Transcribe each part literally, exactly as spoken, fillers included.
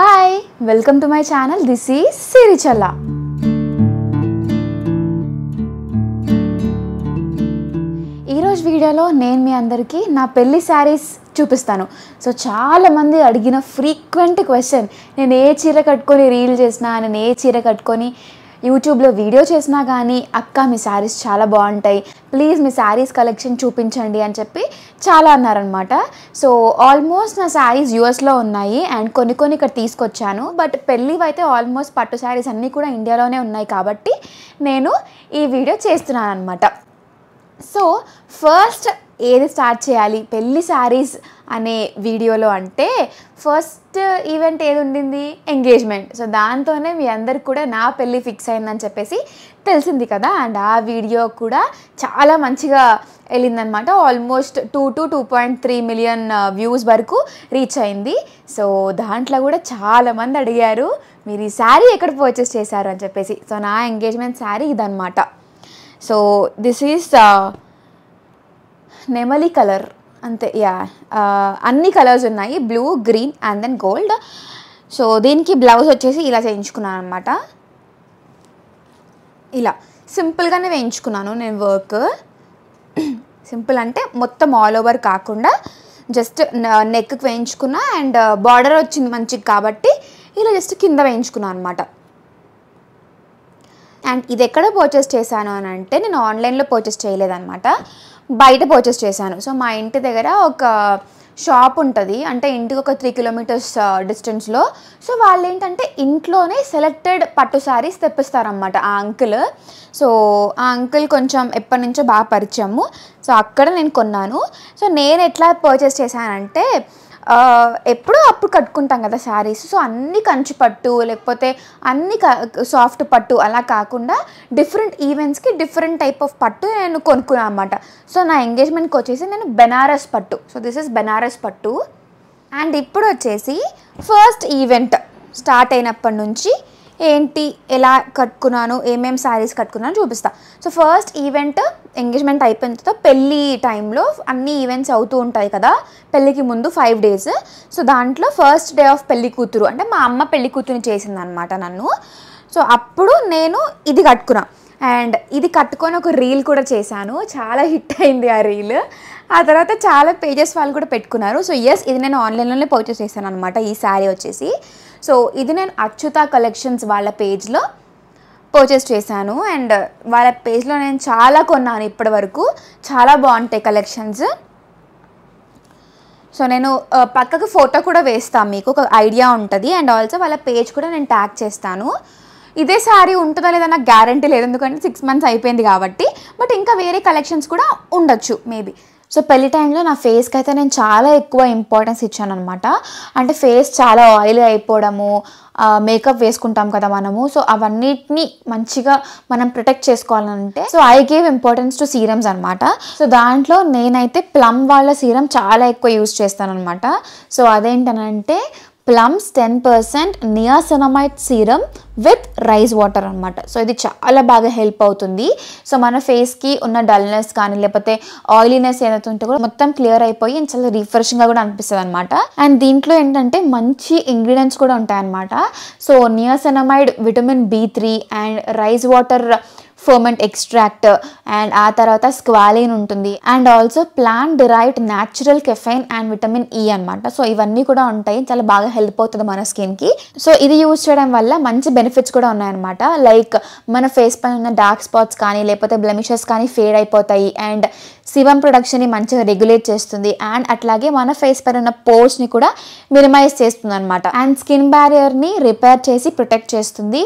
Hi, welcome to my channel. This is Sirichala. ee roju video lo nenu mee andariki na pelli sarees చూపిస్తాను. So చాలామంది అడిగిన frequent question, నేను ఏ చీర కట్టుకొని reel చేసినా, నేను ఏ చీర కట్టుకొని యూట్యూబ్లో వీడియో చేసినా కానీ అక్క మీ శారీస్ చాలా బాగుంటాయి, ప్లీజ్ మీ శారీస్ కలెక్షన్ చూపించండి అని చెప్పి చాలా అన్నారనమాట. సో ఆల్మోస్ట్ నా శారీస్ యూఎస్లో ఉన్నాయి అండ్ కొన్ని కొన్ని ఇక్కడ తీసుకొచ్చాను. బట్ పెళ్ళివి అయితే ఆల్మోస్ట్ పట్టు శారీస్ అన్నీ కూడా ఇండియాలోనే ఉన్నాయి కాబట్టి నేను ఈ వీడియో చేస్తున్నాను అనమాట. సో ఫస్ట్ ఏది స్టార్ట్ చేయాలి పెళ్ళి శారీస్ అనే వీడియోలో అంటే, ఫస్ట్ ఈవెంట్ ఏది ఉండింది, ఎంగేజ్మెంట్. సో దాంతోనే మీ అందరికి కూడా నా పెళ్ళి ఫిక్స్ అయిందని చెప్పేసి తెలిసింది కదా. అండ్ ఆ వీడియో కూడా చాలా మంచిగా వెళ్ళిందనమాట. Almost two to two point three million views వరకు రీచ్ అయింది. సో దాంట్లో కూడా చాలామంది అడిగారు మీరు ఈ శారీ ఎక్కడ పర్చేస్ చేశారు అని చెప్పేసి. సో నా ఎంగేజ్మెంట్ శారీ ఇదన్నమాట. సో దిస్ ఈస్ నెమలి కలర్ అంతే. యా, అన్ని కలర్స్ ఉన్నాయి, blue, green and then gold. So దీనికి బ్లౌజ్ వచ్చేసి ఇలా చేయించుకున్నాను అనమాట. ఇలా సింపుల్గానే వేయించుకున్నాను నేను వర్క్. సింపుల్ అంటే మొత్తం ఆల్ ఓవర్ కాకుండా జస్ట్ నెక్కి వేయించుకున్నా. అండ్ బార్డర్ వచ్చింది మంచిది కాబట్టి ఇలా జస్ట్ కింద వేయించుకున్నాను అనమాట. అండ్ ఇది ఎక్కడ పర్చేస్ చేశాను అని అంటే, నేను ఆన్లైన్లో పర్చేస్ చేయలేదన్నమాట, బయట పర్చేస్ చేశాను. సో మా ఇంటి దగ్గర ఒక షాప్ ఉంటుంది, అంటే ఇంటికి ఒక త్రీ కిలోమీటర్స్ డిస్టెన్స్లో. సో వాళ్ళు ఏంటంటే ఇంట్లోనే సెలెక్టెడ్ పట్టు శారీస్ తెప్పిస్తారనమాట ఆ అంకుల్. సో ఆ అంకుల్ కొంచెం ఎప్పటి నుంచో బాగా పరిచయము. సో అక్కడ నేను కొన్నాను. సో నేను ఎట్లా పర్చేస్ చేశానంటే, ఎప్పుడో అప్పుడు కట్టుకుంటాం కదా శారీస్. సో అన్ని కంచి పట్టు లేకపోతే అన్ని సాఫ్ట్ పట్టు అలా కాకుండా డిఫరెంట్ ఈవెంట్స్కి డిఫరెంట్ టైప్ ఆఫ్ పట్టు నేను కొనుక్కున్నాను అన్నమాట. సో నా ఎంగేజ్మెంట్కి వచ్చేసి నేను బెనారస్ పట్టు. సో దిస్ ఇస్ బెనారస్ పట్టు. అండ్ ఇప్పుడు వచ్చేసి ఫస్ట్ ఈవెంట్ స్టార్ట్ అయినప్పటి నుంచి ఏంటి, ఎలా కట్టుకున్నాను, ఏమేమి శారీస్ కట్టుకున్నాను చూపిస్తా. సో ఫస్ట్ ఈవెంట్ ఎంగేజ్మెంట్ అయిపోయిన తర్వాత పెళ్ళి టైంలో అన్ని ఈవెంట్స్ అవుతూ ఉంటాయి కదా పెళ్ళికి ముందు ఫైవ్ డేస్. సో దాంట్లో ఫస్ట్ డే ఆఫ్ పెళ్ళి కూతురు అంటే మా అమ్మ పెళ్ళి కూతురుని చేసిందనమాట నన్ను. సో అప్పుడు నేను ఇది కట్టుకున్నా అండ్ ఇది కట్టుకొని ఒక రీల్ కూడా చేశాను, చాలా హిట్ అయింది ఆ రీల్. ఆ తర్వాత చాలా పేజెస్ వాళ్ళు కూడా పెట్టుకున్నారు. సో ఎస్, ఇది నేను ఆన్లైన్లోనే పర్చేస్ చేశాను అనమాట ఈ శారీ వచ్చేసి. సో ఇది నేను అచ్యుత కలెక్షన్స్ వాళ్ళ పేజ్లో పర్చేస్ చేశాను. అండ్ వాళ్ళ పేజ్లో నేను చాలా కొన్నాను ఇప్పటి వరకు, చాలా బాగుంటాయి కలెక్షన్స్. సో నేను పక్కకు ఫోటో కూడా వేస్తాను, మీకు ఒక ఐడియా ఉంటుంది. అండ్ ఆల్సో వాళ్ళ పేజ్ కూడా నేను ట్యాగ్ చేస్తాను. ఇదే శారీ ఉంటుందా లేదా నాకు గ్యారంటీ లేదు, ఎందుకంటే సిక్స్ మంత్స్ అయిపోయింది కాబట్టి. బట్ ఇంకా వేరే కలెక్షన్స్ కూడా ఉండొచ్చు మేబీ. సో పెళ్లి టైంలో నా ఫేస్కి అయితే నేను చాలా ఎక్కువ ఇంపార్టెన్స్ ఇచ్చాను అనమాట. అంటే ఫేస్ చాలా ఆయిల్ అయిపోవడము, మేకప్ వేసుకుంటాం కదా మనము. సో అవన్నిటిని మంచిగా మనం ప్రొటెక్ట్ చేసుకోవాలంటే, so I gave importance to serums అనమాట. సో దాంట్లో నేనైతే ప్లమ్ వాళ్ళ సీరమ్ చాలా ఎక్కువ యూజ్ చేస్తాను అనమాట. సో అదేంటనంటే Plum's ten percent niacinamide serum with rice water అనమాట. సో ఇది చాలా బాగా హెల్ప్ అవుతుంది. సో మన ఫేస్కి ఉన్న డల్నెస్ కానీ లేకపోతే ఆయిలీనెస్ ఏదైతే ఉంటే కూడా మొత్తం క్లియర్ అయిపోయి చాలా రిఫ్రెషింగ్గా కూడా అనిపిస్తుంది అనమాట. అండ్ దీంట్లో ఏంటంటే మంచి ఇంగ్రీడియంట్స్ కూడా ఉంటాయన్నమాట. So niacinamide, vitamin B three and rice water ferment extract and ఆ తర్వాత స్క్వాలిన్ ఉంటుంది. And also plant derived natural caffeine and vitamin E అనమాట. సో ఇవన్నీ కూడా ఉంటాయి, చాలా బాగా హెల్ప్ అవుతుంది మన స్కిన్కి. సో ఇది యూజ్ చేయడం వల్ల మంచి బెనిఫిట్స్ కూడా ఉన్నాయన్నమాట. లైక్ మన ఫేస్ పైన ఉన్న డార్క్ స్పాట్స్ కానీ లేకపోతే బ్లెమిషెస్ కానీ ఫేడ్ అయిపోతాయి. అండ్ సివం ప్రొడక్షన్ని మంచిగా రెగ్యులేట్ చేస్తుంది. అండ్ అట్లాగే మన ఫేస్ పైన ఉన్న పోర్స్ని కూడా మినిమైజ్ చేస్తుంది అనమాట. అండ్ స్కిన్ బ్యారియర్ని రిపేర్ చేసి ప్రొటెక్ట్ చేస్తుంది.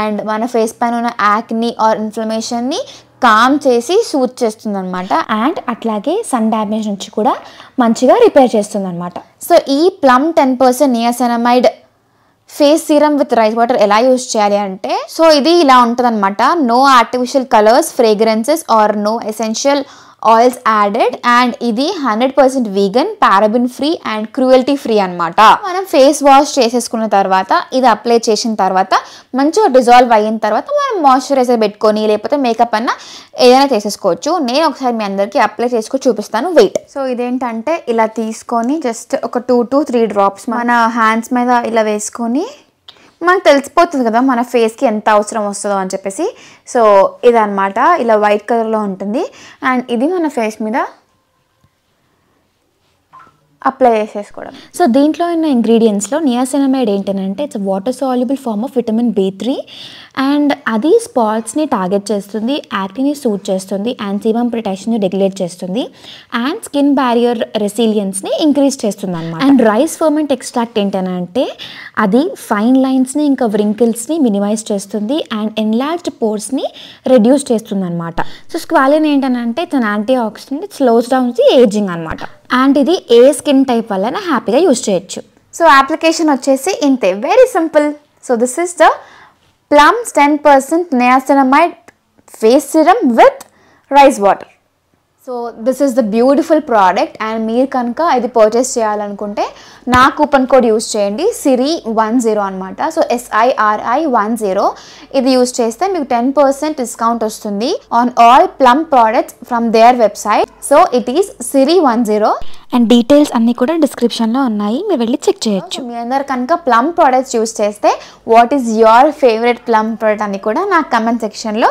అండ్ మన ఫేస్ పైన ఉన్న యాక్ని ఆర్ ఇన్ఫ్లమేషన్ని కామ్ చేసి సూట్ చేస్తుంది అనమాట. అండ్ అట్లాగే సన్ డ్యామేజ్ నుంచి కూడా మంచిగా రిపేర్ చేస్తుంది అనమాట. సో ఈ Plum ten percent niacinamide face serum with rice water ఎలా యూజ్ చేయాలి అంటే, సో ఇది ఇలా ఉంటుంది అనమాట. No artificial colours, fragrances or no essential oils added and ఇది one hundred percent vegan, paraben free and cruelty free అన్నమాట. మనం face wash చేసేసుకున్న తర్వాత ఇది అప్లై చేసిన తర్వాత మంచిగా డిజాల్వ్ అయిన తర్వాత మనం మాయిశ్చరైజర్ పెట్టుకొని లేకపోతే మేకప్ అన్న ఏదైనా చేసేసుకోవచ్చు. నేను ఒకసారి మీ అందరికి అప్లై చేసుకొని చూపిస్తాను. వెయిట్. సో ఇదేంటంటే ఇలా తీసుకొని జస్ట్ ఒక two to three డ్రాప్స్ మన హ్యాండ్స్ మీద ఇలా వేసుకొని మనకు తెలిసిపోతుంది కదా మన ఫేస్కి ఎంత అవసరం వస్తుందో అని చెప్పేసి. సో ఇదన్నమాట, ఇలా వైట్ కలర్లో ఉంటుంది అండ్ ఇది మన ఫేస్ మీద అప్లై చేసేసుకోవడం. సో దీంట్లో ఉన్న ఇంగ్రీడియంట్స్లో నియాసినమైడ్ ఏంటంటే it's water soluble form of vitamin B three and అది స్పాట్స్ని టార్గెట్ చేస్తుంది, యాక్టివ్ని సూట్ చేస్తుంది అండ్ సీబమ్ ప్రొటెక్షన్ని రెగ్యులేట్ చేస్తుంది అండ్ స్కిన్ బ్యారియర్ రెసిలియన్స్ని ఇంక్రీజ్ చేస్తుంది అనమాట. అండ్ రైస్ ఫర్మెంట్ ఎక్స్ట్రాక్ట్ ఏంటంటే అది ఫైన్ లైన్స్ని ఇంకా వ్రింకిల్స్ని మినిమైజ్ చేస్తుంది అండ్ ఎన్లార్జ్డ్ పోర్స్ని రెడ్యూస్ చేస్తుంది అనమాట. సో స్క్వాలిన్ ఏంటంటే it's an anti oxidant, slows down the ageing అనమాట అండ్ ఇది ఏ స్కిన్ టైప్ వల్ల హ్యాపీగా యూజ్ చేయొచ్చు. సో అప్లికేషన్ వచ్చేసి ఇంతే, very simple. So this is the Plum's ten percent niacinamide face serum with rice water. So this is the beautiful product and మీరు కనుక ఇది పర్చేస్ చేయాలనుకుంటే నా కూపన్ కోడ్ యూజ్ చేయండి, సిరి వన్ జీరో అనమాట. సో ఎస్ఐఆర్ఐ వన్ జీరో ఇది use చేస్తే మీకు టెన్ పర్సెంట్ డిస్కౌంట్ వస్తుంది on all Plum products from their website. So it is Siri one zero and details అన్నీ కూడా డిస్క్రిప్షన్లో ఉన్నాయి, మీరు వెళ్ళి చెక్ చేయొచ్చు. మీ అందరు కనుక ప్లమ్ ప్రోడక్ట్స్ యూజ్ చేస్తే what is your favourite Plum product అని కూడా నా కమెంట్ సెక్షన్లో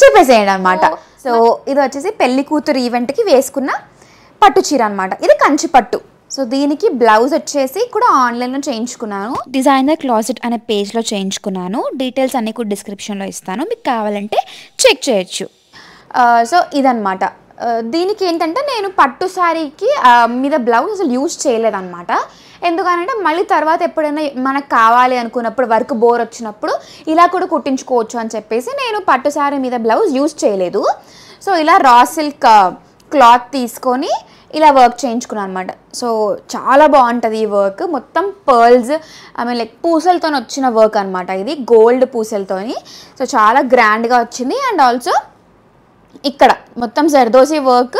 చెప్పేసేయండి అనమాట. సో ఇది వచ్చేసి పెళ్లి కూతురు ఈవెంట్కి వేసుకున్న పట్టు చీర అనమాట, ఇది కంచి పట్టు. సో దీనికి బ్లౌజ్ వచ్చేసి కూడా ఆన్లైన్లో చేయించుకున్నాను, డిజైనర్ క్లాజెట్ అనే పేజ్లో చేయించుకున్నాను. డీటెయిల్స్ అన్నీ కూడా డిస్క్రిప్షన్లో ఇస్తాను, మీకు కావాలంటే చెక్ చేయొచ్చు. సో ఇదన్నమాట, దీనికి ఏంటంటే నేను పట్టు శారీకి మీద బ్లౌజ్ అసలు యూజ్ చేయలేదన్నమాట. ఎందుకనంటే మళ్ళీ తర్వాత ఎప్పుడైనా మనకు కావాలి అనుకున్నప్పుడు వర్క్ బోర్ వచ్చినప్పుడు ఇలా కూడా కుట్టించుకోవచ్చు అని చెప్పేసి నేను పట్టు శారీ మీద బ్లౌజ్ యూజ్ చేయలేదు. సో ఇలా రా సిల్క్ క్లాత్ తీసుకొని ఇలా వర్క్ చేయించుకున్నాను అనమాట. సో చాలా బాగుంటుంది ఈ వర్క్, మొత్తం పర్ల్స్ ఐ మీన్ లైక్ పూసలతో వచ్చిన వర్క్ అనమాట, ఇది గోల్డ్ పూసలతోని. సో చాలా గ్రాండ్గా వచ్చింది అండ్ ఆల్సో ఇక్కడ మొత్తం జర్దోసి వర్క్,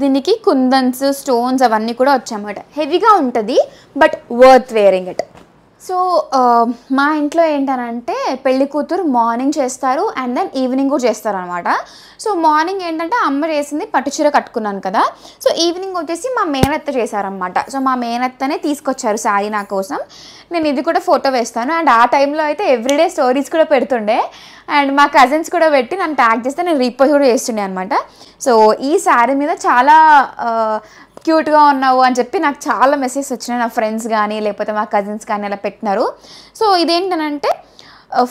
దీనికి కుందన్స్ స్టోన్స్ అవన్నీ కూడా వచ్చాయన్నమాట. హెవీగా ఉంటుంది but worth wearing it. So మా ఇంట్లో ఏంటనంటే పెళ్లి కూతురు మార్నింగ్ చేస్తారు అండ్ దెన్ ఈవినింగ్ కూడా చేస్తారు అనమాట. సో మార్నింగ్ ఏంటంటే అమ్మ చేసింది పట్టుచీర కట్టుకున్నాను కదా, సో ఈవినింగ్ వచ్చేసి మా మేనత్త చేశారనమాట. సో మా మేనత్తనే తీసుకొచ్చారు శారీ నా కోసం, నేను ఇది కూడా ఫోటో వేస్తాను. అండ్ ఆ టైంలో అయితే ఎవ్రీడే స్టోరీస్ కూడా పెడుతుండే అండ్ మా కజిన్స్ కూడా పెట్టి నన్ను ట్యాగ్ చేస్తే నేను రీపోస్ట్ కూడా చేస్తుండే అనమాట. సో ఈ శారీ మీద చాలా క్యూట్గా ఉన్నావు అని చెప్పి నాకు చాలా మెసేజ్ వచ్చినాయి, నా ఫ్రెండ్స్ కానీ లేకపోతే మా కజిన్స్ కానీ అలా పెట్టినారు. సో ఇదేంటనంటే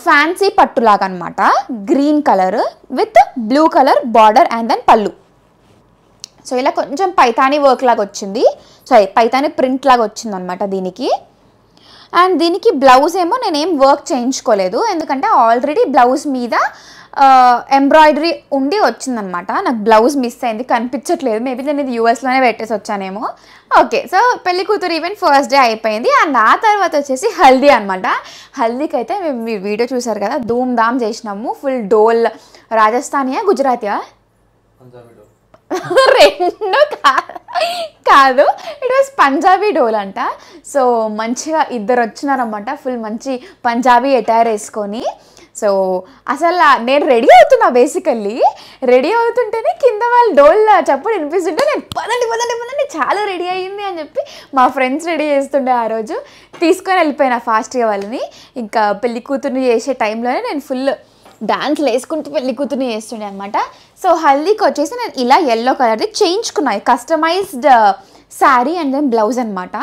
ఫ్యాన్సీ పట్టులాగా అనమాట, green colour with blue colour border and then పళ్ళు. సో ఇలా కొంచెం పైతానీ వర్క్ లాగా వచ్చింది, సారీ పైతానీ ప్రింట్ లాగా వచ్చింది అనమాట దీనికి. అండ్ దీనికి బ్లౌజ్ ఏమో నేనేం వర్క్ చేయించుకోలేదు, ఎందుకంటే ఆల్రెడీ బ్లౌజ్ మీద ఎంబ్రాయిడరీ ఉండి వచ్చిందనమాట. నాకు బ్లౌజ్ మిస్ అయింది, కనిపించట్లేదు, మేబీ నేను ఇది యూఎస్లోనే పెట్టేసి వచ్చానేమో. ఓకే, సో పెళ్లి కూతురు ఈవెంట్ ఫస్ట్ డే అయిపోయింది అండ్ ఆ తర్వాత వచ్చేసి హల్దీ అనమాట. హల్దీకి అయితే మేము మీ వీడియో చూసారు కదా, ధూమ్ ధామ్ చేసినాము, ఫుల్ డోల్. రాజస్థానియా గుజరాతియా రెండు కాదు, ఇట్ వాజ్ పంజాబీ డోల్ అంట. సో మంచిగా ఇద్దరు వచ్చినారన్నమాట, ఫుల్ మంచి పంజాబీ అటైర్ వేసుకొని. సో అసలు నేను రెడీ అవుతున్నా, బేసికల్లీ రెడీ అవుతుంటేనే కింద వాళ్ళు డోల్ చప్పుడు వినిపిస్తుంటే నేను పదండి పదండి పదండి చాలా రెడీ అయ్యింది అని చెప్పి మా ఫ్రెండ్స్ రెడీ చేస్తుండే. ఆ రోజు తీసుకొని వెళ్ళిపోయినా ఫాస్ట్గా వాళ్ళని, ఇంకా పెళ్లి కూతుర్ని చేసే టైంలోనే నేను ఫుల్ డాన్స్లు వేసుకుంటూ పెళ్లి కూతుర్ని చేస్తుండే అనమాట. సో హల్దీకి వచ్చేసి నేను ఇలా ఎల్లో కలర్ది చేయించుకున్నాను, customised sari and then blouse అనమాట.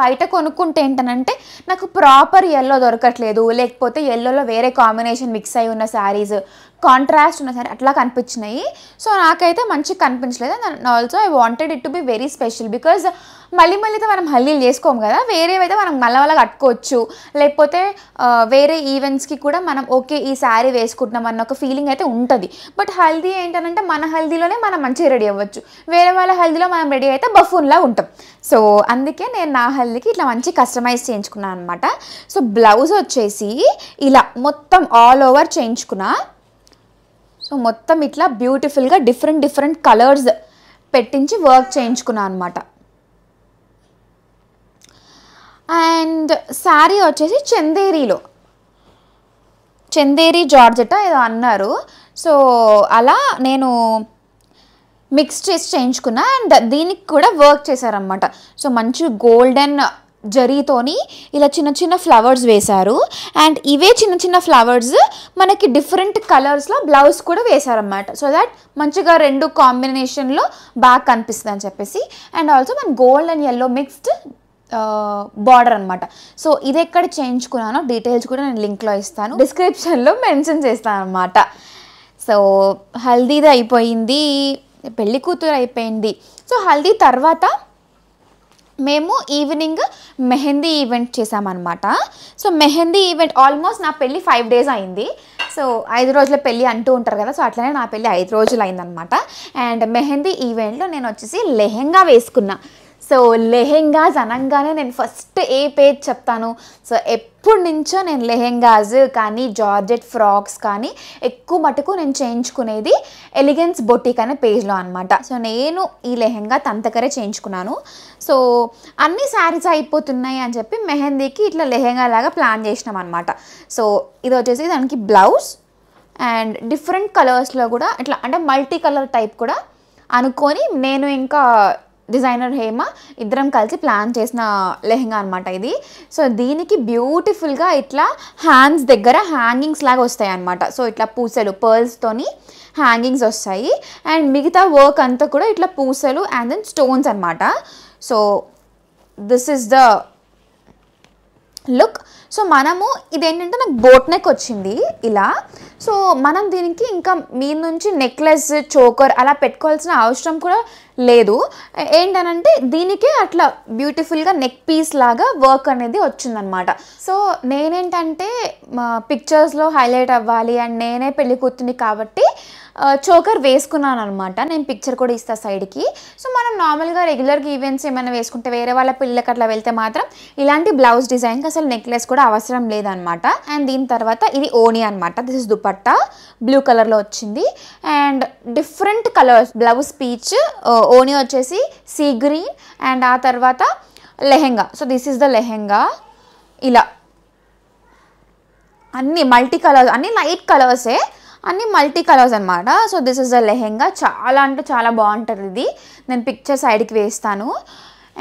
బయట కొనుక్కుంటే ఏంటనంటే నాకు ప్రాపర్ ఎల్లో దొరకట్లేదు, లేకపోతే ఎల్లోలో వేరే కాంబినేషన్ మిక్స్ అయి ఉన్న శారీస్, కాంట్రాస్ట్ ఉన్న శారీ అట్లా కనిపించినాయి. సో నాకైతే మంచిగా కనిపించలేదు and also I wanted it to be very special because మళ్ళీ మళ్ళీ అయితే మనం హల్లీలు చేసుకోము కదా, వేరేవైతే మనం మళ్ళీ వాళ్ళ కట్టుకోవచ్చు, లేకపోతే వేరే ఈవెంట్స్కి కూడా మనం ఓకే ఈ శారీ వేసుకుంటున్నాం అన్న ఒక ఫీలింగ్ అయితే ఉంటుంది. బట్ హల్దీ ఏంటంటే మన హల్దీలోనే మనం మంచిగా రెడీ అవ్వచ్చు, వేరే వాళ్ళ హల్దీలో మనం రెడీ అయితే బఫూన్లా ఉంటాం. సో అందుకే నేను నా హల్దీకి ఇట్లా మంచి కస్టమైజ్ చేయించుకున్నాను అనమాట. సో బ్లౌజ్ వచ్చేసి ఇలా మొత్తం ఆల్ ఓవర్ చేయించుకున్నా. సో మొత్తం ఇట్లా బ్యూటిఫుల్గా డిఫరెంట్ డిఫరెంట్ కలర్స్ పెట్టించి వర్క్ చేయించుకున్నాను అన్నమాట. అండ్ శారీ వచ్చేసి చందేరీలో చందేరీ జార్జెట్ ఏదో అన్నారు. సో అలా నేను మిక్స్ చేసి చేయించుకున్నా. అండ్ దీనికి కూడా వర్క్ చేశారనమాట. సో మంచి గోల్డెన్ జరీతోని ఇలా చిన్న చిన్న ఫ్లవర్స్ వేశారు. అండ్ ఇవే చిన్న చిన్న ఫ్లవర్స్ మనకి డిఫరెంట్ కలర్స్లో బ్లౌజ్ కూడా వేశారన్నమాట. సో దాట్ మంచిగా రెండు కాంబినేషన్లో బాగా కనిపిస్తుంది అని చెప్పేసి. అండ్ ఆల్సో మన gold and yellow mixed border అనమాట. సో ఇది ఎక్కడ చేయించుకున్నానో డీటెయిల్స్ కూడా నేను లింక్లో ఇస్తాను, డిస్క్రిప్షన్లో మెన్షన్ చేస్తాను అనమాట. సో హల్దీది అయిపోయింది, పెళ్లి కూతురు అయిపోయింది. సో హల్దీ తర్వాత మేము ఈవినింగ్ మెహందీ ఈవెంట్ చేసామన్నమాట. సో మెహందీ ఈవెంట్ ఆల్మోస్ట్ నా పెళ్ళి ఫైవ్ డేస్ అయింది. సో ఐదు రోజుల పెళ్ళి అంటూ ఉంటారు కదా, సో అట్లనే నా పెళ్ళి ఐదు రోజులు అయిందనమాట. అండ్ మెహందీ ఈవెంట్లో నేను వచ్చేసి లెహెంగా వేసుకున్నా. సో లెహెంగాస్ అనగానే నేను ఫస్ట్ ఏ పేజ్ చెప్తాను. సో ఎప్పటి నుంచో నేను లెహెంగాస్ కానీ జార్జెట్ ఫ్రాక్స్ కానీ ఎక్కువ మటుకు నేను చేయించుకునేది ఎలిగెన్స్ బొటిక్ అనే పేజ్లో అనమాట. సో నేను ఈ లెహెంగా తంతకరే చేయించుకున్నాను. సో అన్ని శారీస్ అయిపోతున్నాయి అని చెప్పి మెహందీకి ఇట్లా లెహెంగా లాగా ప్లాన్ చేసినాం అనమాట. సో ఇది వచ్చేసి దానికి బ్లౌజ్ అండ్ డిఫరెంట్ కలర్స్లో కూడా ఇట్లా అంటే మల్టీ కలర్ టైప్ కూడా అనుకొని నేను ఇంకా డిజైనర్ హేమ ఇద్దరం కలిసి ప్లాన్ చేసిన లెహెంగా అనమాట ఇది. సో దీనికి బ్యూటిఫుల్గా ఇట్లా హ్యాండ్స్ దగ్గర హ్యాంగింగ్స్ లాగా వస్తాయి అనమాట. సో ఇట్లా పూసలు పర్ల్స్తోని హ్యాంగింగ్స్ వస్తాయి. అండ్ మిగతా వర్క్ అంతా కూడా ఇట్లా పూసలు అండ్ దెన్ స్టోన్స్ అనమాట. So this is the look. So మనము ఇదేంటంటే నాకు బోట్ నెక్ వచ్చింది ఇలా. సో మనం దీనికి ఇంకా మీ నుంచి నెక్లెస్ చోకర్ అలా పెట్టుకోవాల్సిన అవసరం కూడా లేదు. ఏంటనంటే దీనికే అట్లా బ్యూటిఫుల్గా నెక్ పీస్ లాగా వర్క్ అనేది వచ్చిందనమాట. సో నేనేంటంటే పిక్చర్స్లో హైలైట్ అవ్వాలి అండ్ నేనే పెళ్లి కూతుర్ని కాబట్టి చోకర్ వేసుకున్నాను అనమాట. నేను పిక్చర్ కూడా ఇస్తా సైడ్కి. సో మనం నార్మల్గా రెగ్యులర్గా ఈవెంట్స్ ఏమైనా వేసుకుంటే వేరే వాళ్ళ పిల్లలకి అట్లా వెళ్తే మాత్రం ఇలాంటి బ్లౌజ్ డిజైన్కి అసలు నెక్లెస్ కూడా అవసరం లేదనమాట. అండ్ దీని తర్వాత ఇది ఓని అనమాట. దిస్ ఇస్ దుపట్టా బ్లూ కలర్లో వచ్చింది. And different colours blouse peach, ఓని వచ్చేసి సీ గ్రీన్, అండ్ ఆ తర్వాత lehenga. So this is the lehenga. ఇలా అన్ని మల్టీ కలర్స్, అన్ని లైట్ కలర్సే, అన్ని మల్టీ కలర్స్ అనమాట. So this is the lehenga. చాలా అంటే చాలా బాగుంటుంది ఇది. నేను పిక్చర్ సైడ్కి వేస్తాను.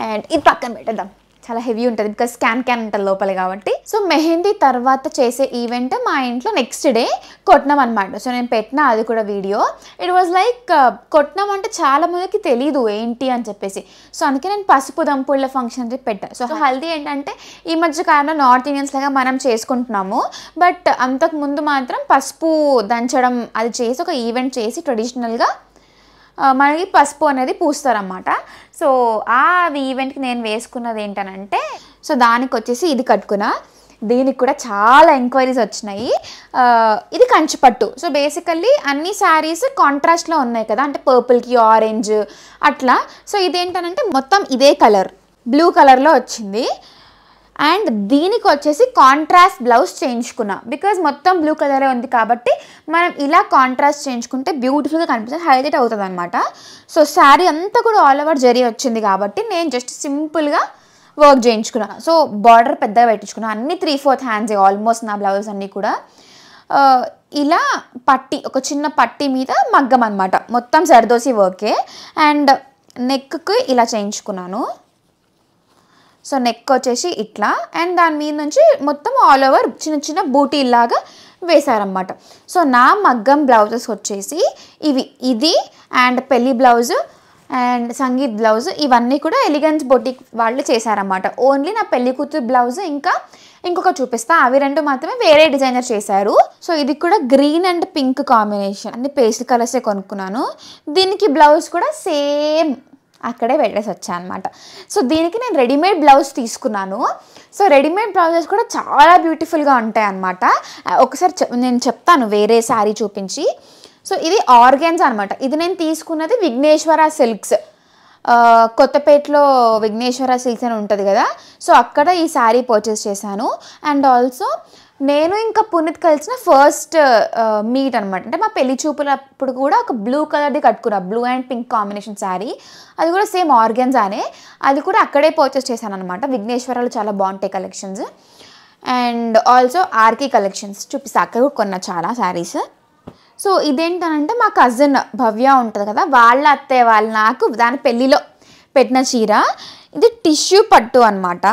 అండ్ ఇది పక్కన పెట్టేద్దాం, చాలా హెవీ ఉంటుంది బికాస్ క్యాన్ క్యాన్ ఉంటుంది లోపల కాబట్టి. సో మెహందీ తర్వాత చేసే ఈవెంట్ మా ఇంట్లో నెక్స్ట్ డే కొట్నం అనమాట. సో నేను పెట్టిన అది కూడా వీడియో. ఇట్ వాజ్ లైక్ కొట్నం అంటే చాలామందికి తెలీదు ఏంటి అని చెప్పేసి. సో అందుకే నేను పసుపు దంపుళ్ళ ఫంక్షన్ అని చెప్పి పెట్టాను. సో హల్దీ ఏంటంటే ఈ మధ్య కాలంలో నార్త్ ఇండియన్స్ లాగా మనం చేసుకుంటున్నాము, బట్ అంతకుముందు మాత్రం పసుపు దంచడం అది చేసి ఒక ఈవెంట్ చేసి ట్రెడిషనల్గా మనకి పసుపు అనేది పూస్తారన్నమాట. సో ఆ ఈవెంట్కి నేను వేసుకున్నది ఏంటనంటే, సో దానికి వచ్చేసి ఇది కట్టుకున్నా. దీనికి కూడా చాలా ఎంక్వైరీస్ వచ్చినాయి. ఇది కంచిపట్టు. సో బేసికల్లీ అన్ని శారీస్ కాంట్రాస్ట్లో ఉన్నాయి కదా, అంటే పర్పుల్కి ఆరెంజ్ అట్లా. సో ఇదేంటనంటే మొత్తం ఇదే కలర్ బ్లూ కలర్లో వచ్చింది. అండ్ దీనికి వచ్చేసి కాంట్రాస్ట్ బ్లౌజ్ చేయించుకున్నా బికాజ్ మొత్తం బ్లూ కలరే ఉంది కాబట్టి మనం ఇలా కాంట్రాస్ట్ చేయించుకుంటే బ్యూటిఫుల్గా కనిపిస్తుంది, హైలైట్ అవుతుంది అనమాట. సో శారీ అంతా కూడా ఆల్ ఓవర్ జరీ వచ్చింది కాబట్టి నేను జస్ట్ సింపుల్గా వర్క్ చేయించుకున్నాను. సో బార్డర్ పెద్దగా పెట్టించుకున్నాను. అన్ని త్రీ ఫోర్త్ హ్యాండ్సే ఆల్మోస్ట్ నా బ్లౌజ్ అన్నీ కూడా. ఇలా పట్టి, ఒక చిన్న పట్టి మీద మగ్గం అనమాట. మొత్తం జర్దోసి వర్కే. అండ్ నెక్కు ఇలా చేయించుకున్నాను. సో నెక్ వచ్చేసి ఇట్లా. అండ్ దాని మీద నుంచి మొత్తం ఆల్ ఓవర్ చిన్న చిన్న బూటీ లాగా వేశారనమాట. సో నా మగ్గం బ్లౌజెస్ వచ్చేసి ఇవి, ఇది అండ్ పెళ్ళి బ్లౌజ్ అండ్ సంగీత్ బ్లౌజ్, ఇవన్నీ కూడా ఎలిగెన్స్ బొటిక్ వాళ్ళు చేశారన్నమాట. ఓన్లీ నా పెళ్లి కూతురు బ్లౌజ్ ఇంకా ఇంకొక చూపిస్తా, అవి రెండు మాత్రమే వేరే డిజైనర్ చేశారు. సో ఇది కూడా గ్రీన్ అండ్ పింక్ కాంబినేషన్, అన్ని పేస్టల్ కలర్సే కొనుక్కున్నాను. దీనికి బ్లౌజ్ కూడా సేమ్ అక్కడే పెట్టేసి వచ్చా అనమాట. సో దీనికి నేను రెడీమేడ్ బ్లౌజ్ తీసుకున్నాను. సో రెడీమేడ్ బ్లౌజెస్ కూడా చాలా బ్యూటిఫుల్గా ఉంటాయి అనమాట. ఒకసారి నేను చెప్తాను వేరే శారీ చూపించి. సో ఇది ఆర్గాన్స్ అనమాట. ఇది నేను తీసుకున్నది విఘ్నేశ్వర సిల్క్స్, కొత్తపేటలో విఘ్నేశ్వర సిల్క్స్ అని ఉంటుంది కదా, సో అక్కడ ఈ శారీ పర్చేస్ చేశాను. అండ్ ఆల్సో నేను ఇంకా పునీత్ కలిసిన ఫస్ట్ మీట్ అన్నమాట. అంటే మా పెళ్లి చూపులప్పుడు కూడా ఒక బ్లూ కలర్ది కట్టుకున్నా, blue and pink combination sari. అది కూడా సేమ్ ఆర్గాన్జానే, అది కూడా అక్కడే పర్చేస్ చేశాను అనమాట. విఘ్నేశ్వరాలు చాలా బాగుంటాయి collections. And also RK collections చూపిస్తా, అక్కడ కూడా కొన్న చాలా శారీస్. సో ఇదేంటనంటే మా కజిన్ భవ్య ఉంటుంది కదా, వాళ్ళ అత్తయ్య వాళ్ళు నాకు దాని పెళ్ళిలో పెట్టిన చీర. ఇది టిష్యూ పట్టు అనమాట,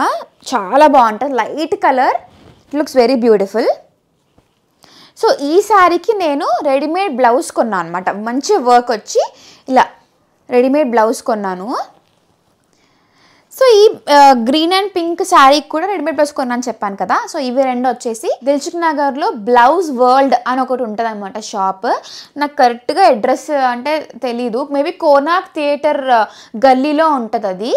చాలా బాగుంటుంది, light colour, looks very beautiful. So ఈ శారీకి నేను రెడీమేడ్ బ్లౌజ్ కొన్నాను అనమాట. మంచి వర్క్ వచ్చి ఇలా రెడీమేడ్ బ్లౌజ్ కొన్నాను. సో ఈ గ్రీన్ అండ్ పింక్ శారీకి కూడా రెడీమేడ్ బ్లౌజ్ కొన్నాను చెప్పాను కదా. సో ఇవి రెండు వచ్చేసి దిల్సుఖ్ నగర్లో బ్లౌజ్ వరల్డ్ అని ఒకటి ఉంటుంది అనమాట షాప్. నాకు కరెక్ట్గా అడ్రస్ అంటే తెలీదు, మేబీ కోనాక్ థియేటర్ గల్లీలో ఉంటుంది అది.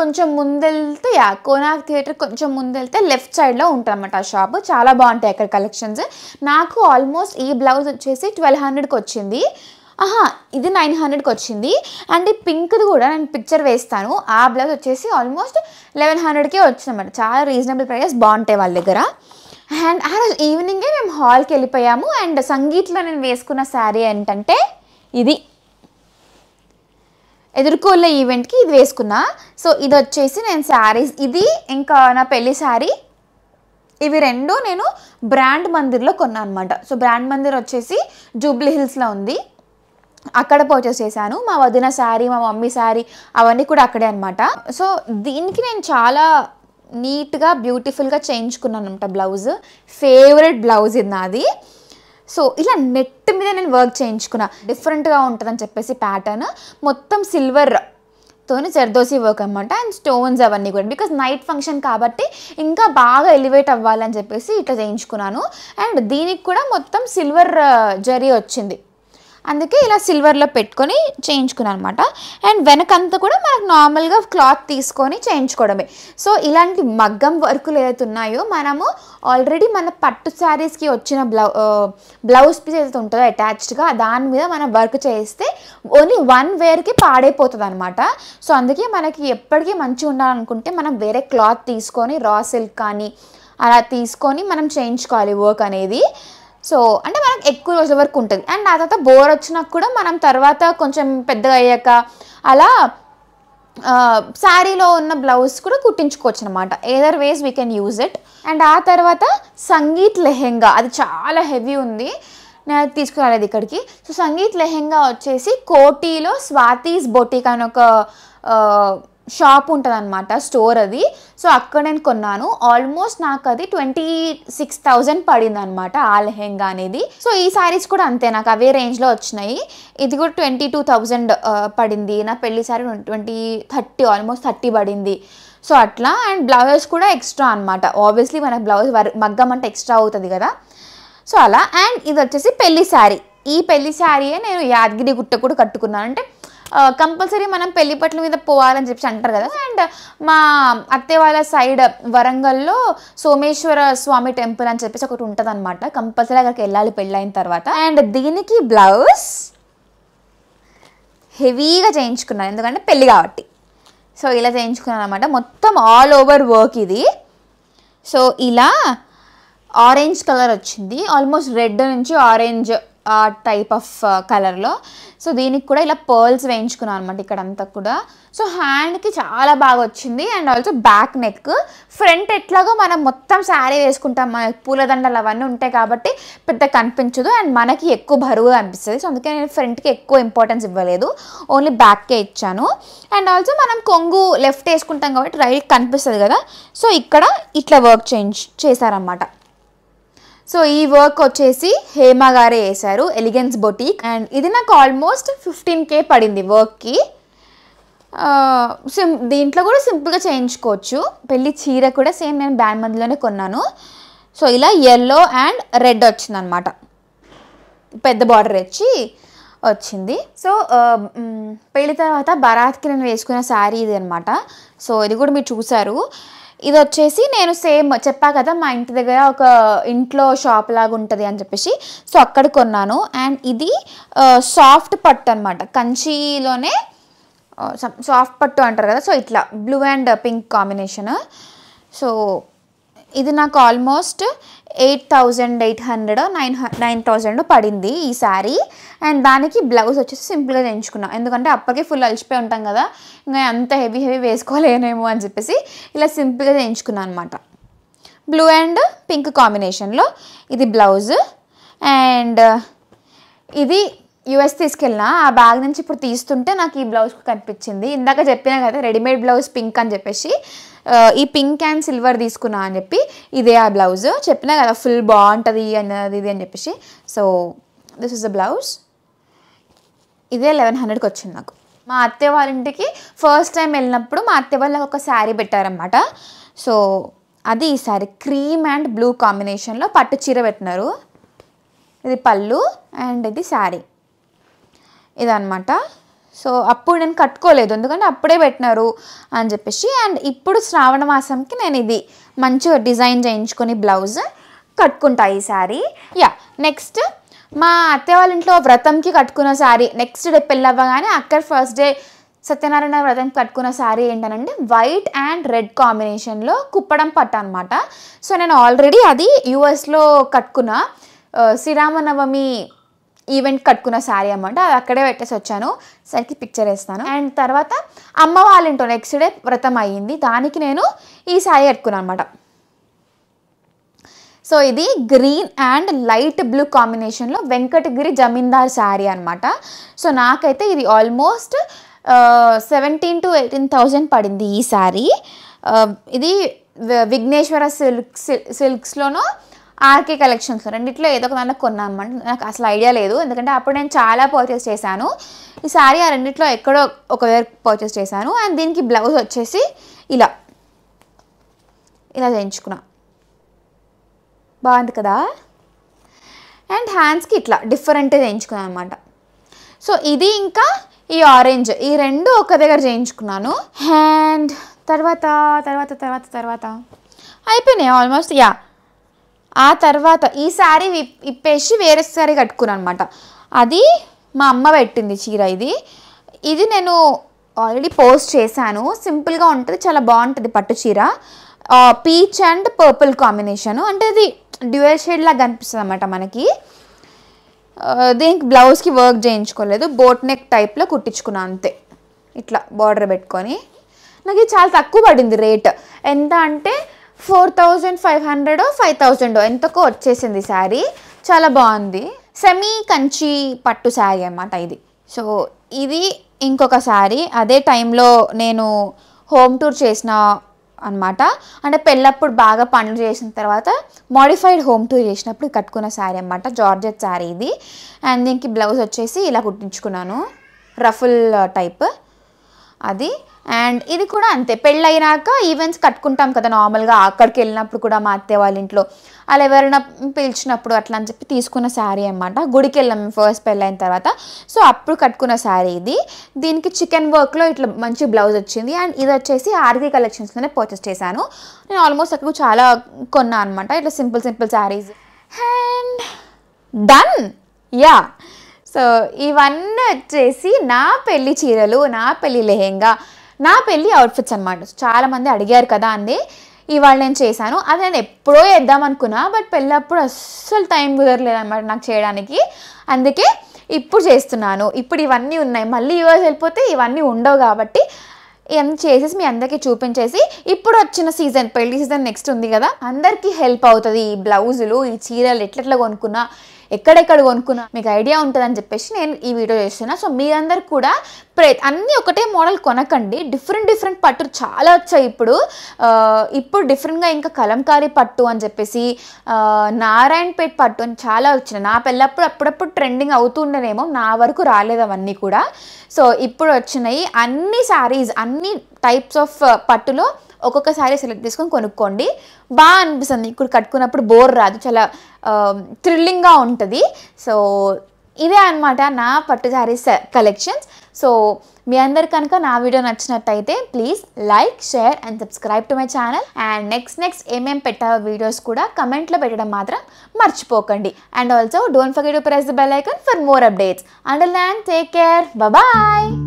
కొంచెం ముందెళ్తే యా కోనాక్ థియేటర్ కొంచెం ముందెళ్తే లెఫ్ట్ సైడ్లో ఉంటుందన్నమాట ఆ షాప్. చాలా బాగుంటాయి అక్కడ కలెక్షన్స్. నాకు ఆల్మోస్ట్ ఈ బ్లౌజ్ వచ్చేసి ట్వెల్వ్ హండ్రెడ్కి వచ్చింది, ఆహా ఇది నైన్ హండ్రెడ్కి వచ్చింది. అండ్ ఈ పింక్ది కూడా నేను పిక్చర్ వేస్తాను, ఆ బ్లౌజ్ వచ్చేసి ఆల్మోస్ట్ లెవెన్ హండ్రెడ్కే వచ్చిందన్నమాట. చాలా రీజనబుల్ ప్రైస్, బాగుంటాయి వాళ్ళ దగ్గర. అండ్ ఆ రోజు ఈవినింగే మేము హాల్కి వెళ్ళిపోయాము. అండ్ సంగీత్లో నేను వేసుకున్న శారీ ఏంటంటే ఇది, ఎదుర్కోళ్ళ ఈవెంట్కి ఇది వేసుకున్నా. సో ఇది వచ్చేసి నేను శారీస్, ఇది ఇంకా నా పెళ్ళి శారీ, ఇవి రెండు నేను బ్రాండ్ మందిర్లో కొన్నాను అనమాట. సో బ్రాండ్ మందిర్ వచ్చేసి జూబ్లీ హిల్స్లో ఉంది, అక్కడ పర్చేస్ చేశాను. మా వదిన శారీ, మా మమ్మీ శారీ అవన్నీ కూడా అక్కడే అనమాట. సో దీనికి నేను చాలా నీట్గా బ్యూటిఫుల్గా చేయించుకున్నాను అనమాట బ్లౌజ్. ఫేవరెట్ బ్లౌజ్ ఇది నాది. సో ఇలా నెట్ మీద నేను వర్క్ చేయించుకున్నా, డిఫరెంట్గా ఉంటుందని చెప్పేసి ప్యాటర్న్ మొత్తం సిల్వర్తోనే జర్దోసి వర్క్ అనమాట. అండ్ స్టోన్స్ అవన్నీ కూడా, బికాజ్ నైట్ ఫంక్షన్ కాబట్టి ఇంకా బాగా ఎలివేట్ అవ్వాలని చెప్పేసి ఇట్లా చేయించుకున్నాను. అండ్ దీనికి కూడా మొత్తం సిల్వర్ జరీ వచ్చింది, అందుకే ఇలా సిల్వర్లో పెట్టుకొని చేయించుకున్నాను అనమాట. అండ్ వెనకంతా కూడా మనకు నార్మల్గా క్లాత్ తీసుకొని చేయించుకోవడమే. సో ఇలాంటి మగ్గం వర్కులు ఏదైతే ఉన్నాయో, మనము ఆల్రెడీ మన పట్టు శారీస్కి వచ్చిన బ్లౌ బ్లౌజ్ పీస్ ఏదైతే ఉంటుందో అటాచ్డ్గా, దాని మీద మనం వర్క్ చేస్తే ఓన్లీ వన్ వేర్కి పాడైపోతుంది అనమాట. సో అందుకే మనకి ఎప్పటికీ మంచిగా ఉండాలనుకుంటే మనం వేరే క్లాత్ తీసుకొని, రా సిల్క్ కానీ అలా తీసుకొని మనం చేయించుకోవాలి వర్క్ అనేది. సో అంటే మనకు ఎక్కువ రోజుల వరకు ఉంటుంది. అండ్ ఆ తర్వాత బోర్ వచ్చినా కూడా మనం తర్వాత కొంచెం పెద్దగా అయ్యాక అలా శారీలో ఉన్న బ్లౌజ్ కూడా కుట్టించుకోవచ్చు అనమాట. Either ways we can use it. And ఆ తర్వాత సంగీత్ లెహెంగా, అది చాలా హెవీ ఉంది, నేను తీసుకురాలేదు ఇక్కడికి. సో సంగీత్ లెహెంగా వచ్చేసి కోటిలో స్వాతీస్ బొటిక్ అని ఒక షాప్ ఉంటుంది అనమాట, స్టోర్ అది. సో అక్కడ నేను కొన్నాను. ఆల్మోస్ట్ నాకు అది ట్వంటీ సిక్స్ థౌజండ్ పడింది అనమాట ఆ లెహెంగా అనేది. సో ఈ శారీస్ కూడా అంతే, నాకు అవే రేంజ్లో వచ్చినాయి. ఇది కూడా ట్వంటీ టూ థౌజండ్ పడింది. నా పెళ్లి sari twenty thirty almost thirty పడింది. సో అట్లా. అండ్ బ్లౌజ్ కూడా ఎక్స్ట్రా అనమాట. ఆబ్వియస్లీ మనకు బ్లౌజ్ మగ్గం అంటే ఎక్స్ట్రా అవుతుంది కదా, సో అలా. అండ్ ఇది వచ్చేసి పెళ్లి శారీ. ఈ పెళ్లి శారీయే నేను యాదగిరి గుట్ట కూడా కట్టుకున్నాను. అంటే కంపల్సరీ మనం పెళ్లి పట్ల మీద పోవాలని చెప్పి అంటారు కదా. అండ్ మా అత్తే వాళ్ళ సైడ్ వరంగల్లో సోమేశ్వర స్వామి టెంపుల్ అని చెప్పేసి ఒకటి ఉంటుంది అనమాట, కంపల్సరీ అక్కడికి వెళ్ళాలి పెళ్ళి అయిన తర్వాత. అండ్ దీనికి బ్లౌజ్ హెవీగా చేయించుకున్నాను, ఎందుకంటే పెళ్ళి కాబట్టి. సో ఇలా చేయించుకున్నాను అనమాట, మొత్తం ఆల్ ఓవర్ వర్క్ ఇది. సో ఇలా ఆరెంజ్ కలర్ వచ్చింది, ఆల్మోస్ట్ రెడ్ నుంచి ఆరెంజ్ ఆ టైప్ ఆఫ్ కలర్లో. సో దీనికి కూడా ఇలా పర్ల్స్ వేయించుకున్నాను అనమాట ఇక్కడంతా కూడా. సో హ్యాండ్కి చాలా బాగా వచ్చింది. And also back neck, front ఎట్లాగో మనం మొత్తం శారీ వేసుకుంటాం, మనకి పూలదండలు అవన్నీ ఉంటాయి కాబట్టి పెద్ద కనిపించదు. అండ్ మనకి ఎక్కువ బరువు అనిపిస్తుంది, సో అందుకే నేను ఫ్రంట్కి ఎక్కువ ఇంపార్టెన్స్ ఇవ్వలేదు, ఓన్లీ బ్యాక్కే ఇచ్చాను. అండ్ ఆల్సో మనం కొంగు లెఫ్ట్ వేసుకుంటాం కాబట్టి రైట్ కనిపిస్తుంది కదా, సో ఇక్కడ ఇట్లా వర్క్ చేంజ్ చేశారనమాట. సో ఈ వర్క్ వచ్చేసి హేమ గారే వేశారు, ఎలిగెన్స్ బొటిక్. అండ్ ఇది నాకు ఆల్మోస్ట్ ఫిఫ్టీన్ కే పడింది వర్క్కి. సిం దీంట్లో కూడా సింపుల్గా చేయించుకోవచ్చు. పెళ్ళి చీర కూడా సేమ్ నేను బ్రాండ్ మందిలోనే కొన్నాను. సో ఇలా ఎల్లో అండ్ రెడ్ వచ్చిందనమాట, పెద్ద బార్డర్ వచ్చి వచ్చింది. సో పెళ్ళి తర్వాత బరాత్కి నేను వేసుకున్న శారీ ఇది అనమాట. సో ఇది కూడా మీరు చూసారు. ఇది వచ్చేసి నేను సేమ్ చెప్పా కదా, మా ఇంటి దగ్గర ఒక ఇంట్లో షాప్ లాగా ఉంటుంది అని చెప్పేసి, సో అక్కడ కొన్నాను. అండ్ ఇది సాఫ్ట్ పట్టు అనమాట, కంచిలోనే సాఫ్ట్ పట్టు అంటారు కదా. సో ఇట్లా blue and pink combination. So ఇది నాకు almost eight thousand eight hundred nine thousand పడింది ఈ సారీ. అండ్ దానికి బ్లౌజ్ వచ్చేసి సింపుల్గా చేయించుకున్నాం, ఎందుకంటే అప్పటికే ఫుల్ అలసిపోయి ఉంటాం కదా, ఇంకా అంత హెవీ హెవీ వేసుకోలేనేమో అని చెప్పేసి ఇలా సింపుల్గా చేయించుకున్నాను అనమాట. బ్లూ అండ్ పింక్ కాంబినేషన్లో ఇది బ్లౌజ్. అండ్ ఇది యూఎస్ తీసుకెళ్ళిన ఆ బ్యాగ్ నుంచి ఇప్పుడు తీస్తుంటే నాకు ఈ బ్లౌజ్ కనిపించింది. ఇందాక చెప్పినా కదా రెడీమేడ్ బ్లౌజ్ పింక్ అని చెప్పేసి, ఈ పింక్ అండ్ సిల్వర్ తీసుకున్నా అని చెప్పి ఇదే ఆ బ్లౌజ్ చెప్పినా కదా ఫుల్ బాగుంటుంది అన్నది ఇది అని చెప్పేసి. So this is the blouse. ఇదే లెవెన్ హండ్రెడ్కి వచ్చింది నాకు. మా అత్తే వాళ్ళ ఇంటికి ఫస్ట్ టైం వెళ్ళినప్పుడు మా అత్తే వాళ్ళు ఒక శారీ పెట్టారనమాట. సో అది ఈ శారీ క్రీమ్ అండ్ బ్లూ కాంబినేషన్లో పట్టు చీర పెట్టినారు. ఇది పళ్ళు అండ్ ఇది శారీ ఇదన్నమాట. సో అప్పుడు నేను కట్టుకోలేదు, ఎందుకంటే అప్పుడే పెట్టినారు అని చెప్పేసి. అండ్ ఇప్పుడు శ్రావణ మాసంకి నేను ఇది మంచిగా డిజైన్ చేయించుకొని బ్లౌజ్ కట్టుకుంటా ఈ శారీ. యా నెక్స్ట్ మా అత్తయ్య వాళ్ళ ఇంట్లో వ్రతంకి కట్టుకున్న శారీ, నెక్స్ట్ డే పెళ్ళి అవ్వగానే అక్కడ ఫస్ట్ డే సత్యనారాయణ వ్రతం కట్టుకున్న శారీ ఏంటనంటే వైట్ అండ్ రెడ్ కాంబినేషన్లో కుప్పడం పట్టు అనమాట. సో నేను ఆల్రెడీ అది యూఎస్లో కట్టుకున్న శ్రీరామనవమి ఈవెంట్ కట్టుకున్న శారీ అనమాట. అది అక్కడే పెట్టేసి వచ్చాను, సరికి పిక్చర్ వేస్తాను. అండ్ తర్వాత అమ్మ వాళ్ళ ఇంట్లో నెక్స్ట్ డే వ్రతం అయ్యింది, దానికి నేను ఈ శారీ కట్టుకున్నాను అనమాట. సో ఇది గ్రీన్ అండ్ లైట్ బ్లూ కాంబినేషన్లో వెంకటగిరి జమీందార్ శారీ అనమాట. సో నాకైతే ఇది almost seventeen to eighteen thousand పడింది ఈ శారీ. ఇది విఘ్నేశ్వర సిల్క్ సిల్క్స్లోనూ ఆర్కే కలెక్షన్స్లో రెండిట్లో ఏదో ఒక దాంట్లో కొన్నా అనమాట. నాకు అసలు ఐడియా లేదు, ఎందుకంటే అప్పుడు నేను చాలా పర్చేస్ చేశాను ఈ శారీ. ఆ రెండిట్లో ఎక్కడో ఒక వేర్ పర్చేస్ చేశాను. అండ్ దీనికి బ్లౌజ్ వచ్చేసి ఇలా ఇలా చేయించుకున్నా, బాగుంది కదా. అండ్ హ్యాండ్స్కి ఇట్లా డిఫరెంట్ చేయించుకున్నాను అనమాట. సో ఇది ఇంకా ఈ ఆరెంజ్, ఈ రెండు ఒక దగ్గర చేయించుకున్నాను. అండ్ తర్వాత తర్వాత తర్వాత తర్వాత అయిపోయినాయి ఆల్మోస్ట్. యా ఆ తర్వాత ఈ శారీ ఇప్పేసి వేరే శారీ కట్టుకున్నాను అనమాట. అది మా అమ్మ పెట్టింది చీర. ఇది ఇది నేను ఆల్రెడీ పోస్ట్ చేశాను. సింపుల్గా ఉంటుంది, చాలా బాగుంటుంది పట్టు చీర. పీచ్ అండ్ పర్పుల్ కాంబినేషను, అంటే ఇది డ్యూయల్ షేడ్ లాగా కనిపిస్తుంది అనమాట మనకి. దీనికి బ్లౌజ్కి వర్క్ చేయించుకోలేదు, బోట్ నెక్ టైప్లో కుట్టించుకున్నా అంతే, ఇట్లా బార్డర్ పెట్టుకొని. నాకు ఇది చాలా తక్కువ పడింది రేట్, ఎంత అంటే four thousand five hundred five thousand ఎంతకో వచ్చేసింది శారీ. చాలా బాగుంది, సెమీ కంచి పట్టు శారీ అన్నమాట ఇది. సో ఇది ఇంకొక శారీ, అదే టైంలో నేను హోమ్ టూర్ చేసిన అనమాట. అంటే పెళ్ళప్పుడు బాగా పనులు చేసిన తర్వాత మోడిఫైడ్ హోమ్ టూర్ చేసినప్పుడు కట్టుకున్న శారీ అన్నమాట, జార్జెట్ శారీ ఇది. అండ్ దీనికి బ్లౌజ్ వచ్చేసి ఇలా కుట్టించుకున్నాను, రఫుల్ టైప్ అది. అండ్ ఇది కూడా అంతే, పెళ్ళైనాక ఈవెంట్స్ కట్టుకుంటాం కదా నార్మల్గా, అక్కడికి వెళ్ళినప్పుడు కూడా మా అత్తయ్య వాళ్ళ ఇంట్లో అలా ఎవరైనా పిలిచినప్పుడు అట్లా అని చెప్పి తీసుకున్న శారీ అనమాట. గుడికి వెళ్ళాం ఫస్ట్ పెళ్ళైన తర్వాత, సో అప్పుడు కట్టుకున్న శారీ ఇది. దీనికి చికెన్ వర్క్లో ఇట్లా మంచి బ్లౌజ్ వచ్చింది. అండ్ ఇది వచ్చేసి ఆర్కే కలెక్షన్స్లోనే పర్చేస్ చేశాను నేను. ఆల్మోస్ట్ అక్కడ చాలా కొన్నా అనమాట, ఇట్లా simple simple saris. And done. Yeah so ఇవన్నీ వచ్చేసి నా పెళ్ళి చీరలు, నా పెళ్ళి లెహెంగా, నా పెళ్ళి అవుట్ఫిట్స్ అనమాట. చాలామంది అడిగారు కదా అండి, ఇవాళ నేను చేశాను. అది నేను ఎప్పుడో చేద్దాం అనుకున్నా, బట్ పెళ్ళప్పుడు అస్సలు టైం కుదరలేదు అనమాట నాకు చేయడానికి, అందుకే ఇప్పుడు చేస్తున్నాను. ఇప్పుడు ఇవన్నీ ఉన్నాయి, మళ్ళీ యూఎస్ వెళ్ళిపోతే ఇవన్నీ ఉండవు కాబట్టి ఇవన్నీ చేసేసి మీ అందరికీ చూపించేసి, ఇప్పుడు వచ్చిన సీజన్ పెళ్ళి సీజన్ నెక్స్ట్ ఉంది కదా, అందరికీ హెల్ప్ అవుతుంది ఈ బ్లౌజులు, ఈ చీరలు ఎట్లెట్లా కొనుక్కున్నా, ఎక్కడెక్కడ కొనుక్కున్నా మీకు ఐడియా ఉంటుందని చెప్పేసి నేను ఈ వీడియో చేస్తున్నా. సో మీరందరూ కూడా ప్రే అన్నీ ఒకటే మోడల్ కొనకండి, డిఫరెంట్ డిఫరెంట్ పట్టు చాలా వచ్చాయి ఇప్పుడు. ఇప్పుడు డిఫరెంట్గా ఇంకా కలంకారీ పట్టు అని చెప్పేసి, నారాయణపేట్ పట్టు అని చాలా వచ్చినాయి. నా పెళ్ళప్పుడు అప్పుడప్పుడు ట్రెండింగ్ అవుతుండేనేమో, నా వరకు రాలేదు అవన్నీ కూడా. సో ఇప్పుడు వచ్చినాయి అన్ని శారీస్, అన్ని టైప్స్ ఆఫ్ పట్టులో ఒక్కొక్క శారీ సెలెక్ట్ చేసుకొని కొనుక్కోండి, బాగా అనిపిస్తుంది. ఇక్కడ కట్టుకున్నప్పుడు బోర్ రాదు, చాలా థ్రిల్లింగ్గా ఉంటుంది. సో ఇదే అనమాట నా పట్టు శారీ కలెక్షన్స్. సో మీ అందరు కనుక నా వీడియో నచ్చినట్టయితే please like, share and subscribe to my channel. And next next ఏమేమి పెట్టాలో వీడియోస్ కూడా కమెంట్లో పెట్టడం మాత్రం మర్చిపోకండి. And also don't forget to press the bell icon for more updates. అండర్ ల్యాండ్, టేక్ కేర్, బాయ్.